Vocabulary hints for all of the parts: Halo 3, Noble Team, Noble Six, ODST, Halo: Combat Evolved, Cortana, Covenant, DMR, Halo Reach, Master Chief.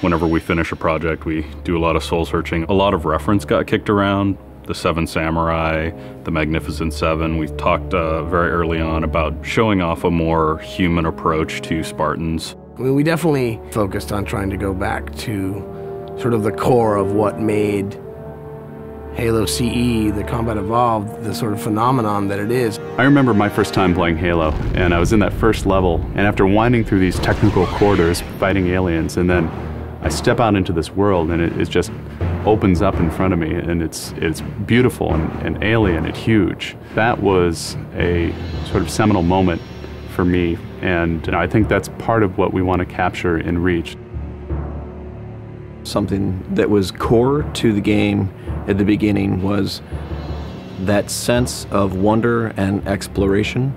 Whenever we finish a project, we do a lot of soul searching. A lot of reference got kicked around. The Seven Samurai, the Magnificent Seven. We talked very early on about showing off a more human approach to Spartans. I mean, we definitely focused on trying to go back to sort of the core of what made Halo CE, the Combat Evolved, the sort of phenomenon that it is. I remember my first time playing Halo, and I was in that first level, and after winding through these technical corridors, fighting aliens, and then I step out into this world, and it just opens up in front of me, and it's beautiful and alien and huge. That was a sort of seminal moment for me, and I think that's part of what we want to capture in Reach. Something that was core to the game at the beginning was that sense of wonder and exploration.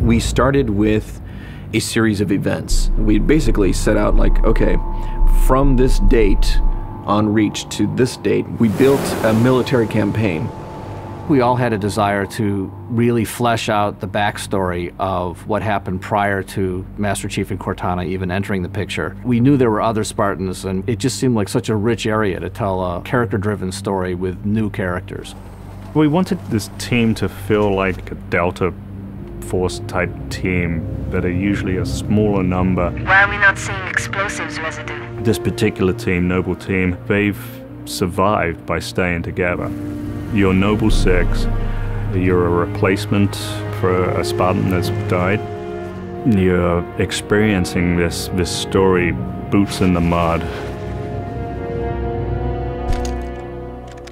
We started with a series of events. We basically set out like, okay, from this date on Reach to this date, we built a military campaign. We all had a desire to really flesh out the backstory of what happened prior to Master Chief and Cortana even entering the picture. We knew there were other Spartans, and it just seemed like such a rich area to tell a character-driven story with new characters. We wanted this team to feel like a Delta Force type team, that are usually a smaller number. Why are we not seeing explosives residue? This particular team, Noble Team, they've survived by staying together. You're Noble Six, you're a replacement for a Spartan that's died. You're experiencing this story boots in the mud.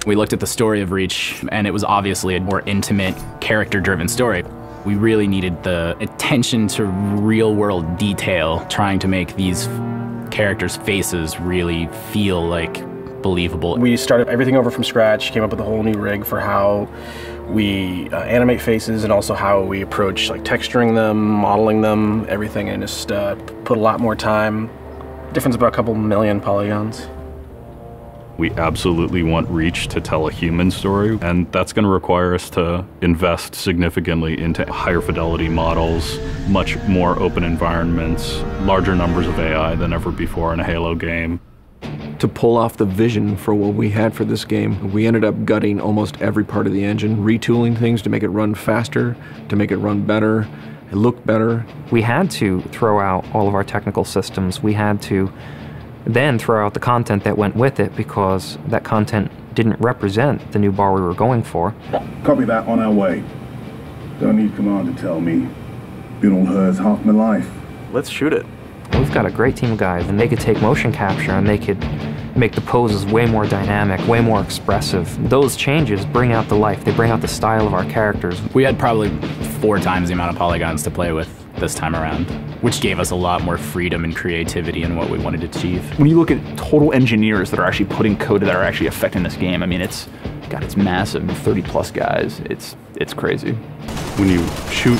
We looked at the story of Reach, and it was obviously a more intimate, character-driven story. We really needed the attention to real-world detail, trying to make these characters' faces really feel like believable. We started everything over from scratch, came up with a whole new rig for how we animate faces and also how we approach like texturing them, modeling them, everything, and just put a lot more time. Difference about a couple million polygons. We absolutely want Reach to tell a human story, and that's going to require us to invest significantly into higher fidelity models, much more open environments, larger numbers of AI than ever before in a Halo game. To pull off the vision for what we had for this game, we ended up gutting almost every part of the engine, retooling things to make it run faster, to make it run better, and look better. We had to throw out all of our technical systems. We had to then throw out the content that went with it, because that content didn't represent the new bar we were going for. Copy that, on our way. Don't need command to tell me. Been on hers half my life. Let's shoot it. We've got a great team of guys, and they could take motion capture, and they could make the poses way more dynamic, way more expressive. Those changes bring out the life. They bring out the style of our characters. We had probably 4 times the amount of polygons to play with this time around, which gave us a lot more freedom and creativity in what we wanted to achieve. When you look at total engineers that are actually putting code that are actually affecting this game, I mean, it's massive, 30-plus guys. It's crazy. When you shoot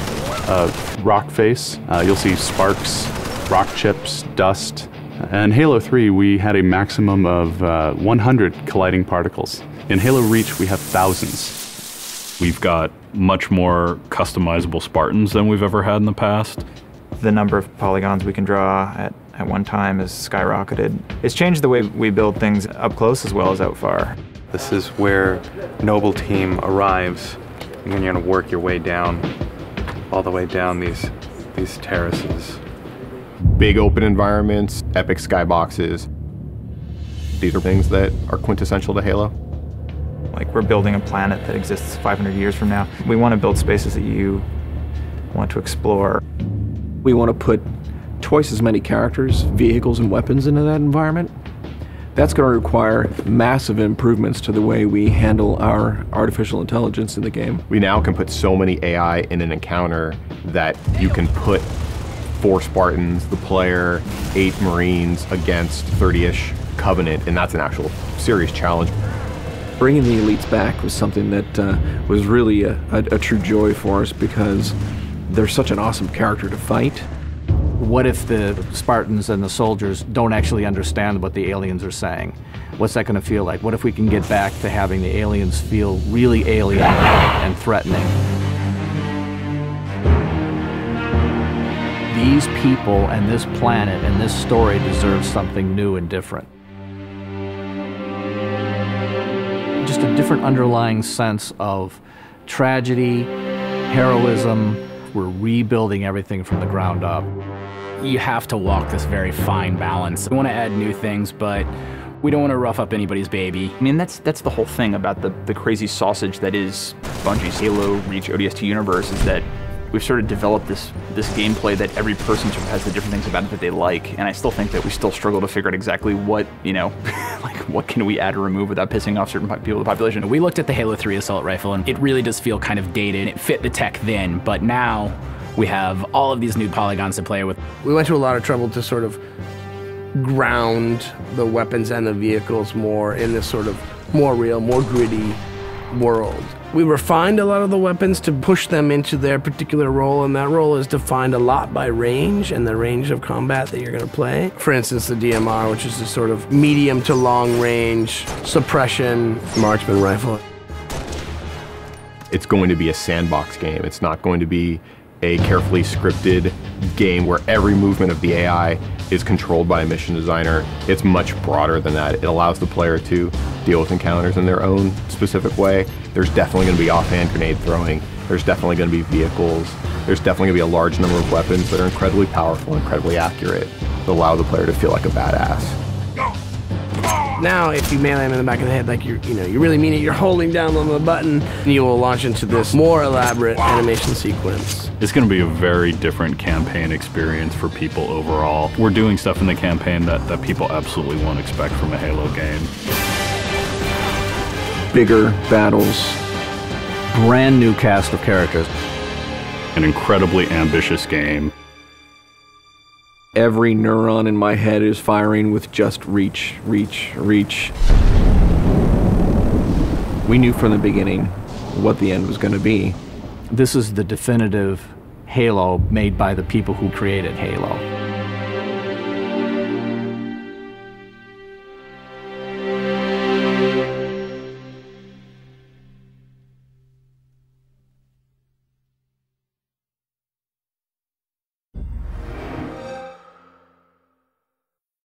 a rock face, you'll see sparks, rock chips, dust. In Halo 3, we had a maximum of 100 colliding particles. In Halo Reach, we have thousands. We've got much more customizable Spartans than we've ever had in the past. The number of polygons we can draw at one time is skyrocketed. It's changed the way we build things up close as well as out far. This is where Noble Team arrives, and then you're going to work your way down, all the way down these terraces. Big open environments, epic skyboxes. These are things that are quintessential to Halo. Like, we're building a planet that exists 500 years from now. We want to build spaces that you want to explore. We want to put twice as many characters, vehicles, and weapons into that environment. That's going to require massive improvements to the way we handle our artificial intelligence in the game. We now can put so many AI in an encounter that you can put 4 Spartans, the player, 8 Marines against 30-ish Covenant, and that's an actual serious challenge. Bringing the elites back was something that was really a true joy for us, because they're such an awesome character to fight. What if the Spartans and the soldiers don't actually understand what the aliens are saying? What's that going to feel like? What if we can get back to having the aliens feel really alien and threatening? these people and this planet and this story deserves something new and different. Just a different underlying sense of tragedy, heroism. We're rebuilding everything from the ground up. You have to walk this very fine balance. We want to add new things, but we don't want to rough up anybody's baby. I mean, that's the whole thing about the crazy sausage that is Bungie's Halo Reach ODST universe, is that we've sort of developed this gameplay that every person sort of has the different things about it that they like, and I still think that we still struggle to figure out exactly what, you know, like what can we add or remove without pissing off certain people in the population. We looked at the Halo 3 assault rifle, and it really does feel kind of dated. It fit the tech then, but now we have all of these new polygons to play with. We went to a lot of trouble to sort of ground the weapons and the vehicles more in this sort of more real, more gritty world. We refined a lot of the weapons to push them into their particular role, and that role is defined a lot by range and the range of combat that you're going to play. For instance, the DMR, which is a sort of medium to long range suppression marksman rifle. It's going to be a sandbox game. It's not going to be a carefully scripted game where every movement of the AI is controlled by a mission designer. It's much broader than that. It allows the player to deal with encounters in their own specific way. There's definitely going to be offhand grenade throwing. There's definitely going to be vehicles. There's definitely going to be a large number of weapons that are incredibly powerful, incredibly accurate, that allow the player to feel like a badass. Now, if you melee him in the back of the head, like you really mean it, you're holding down on the button, and you will launch into this more elaborate animation sequence. It's going to be a very different campaign experience for people overall. We're doing stuff in the campaign that people absolutely won't expect from a Halo game. Bigger battles. Brand new cast of characters. An incredibly ambitious game. Every neuron in my head is firing with just reach, reach, reach. We knew from the beginning what the end was going to be. This is the definitive Halo made by the people who created Halo.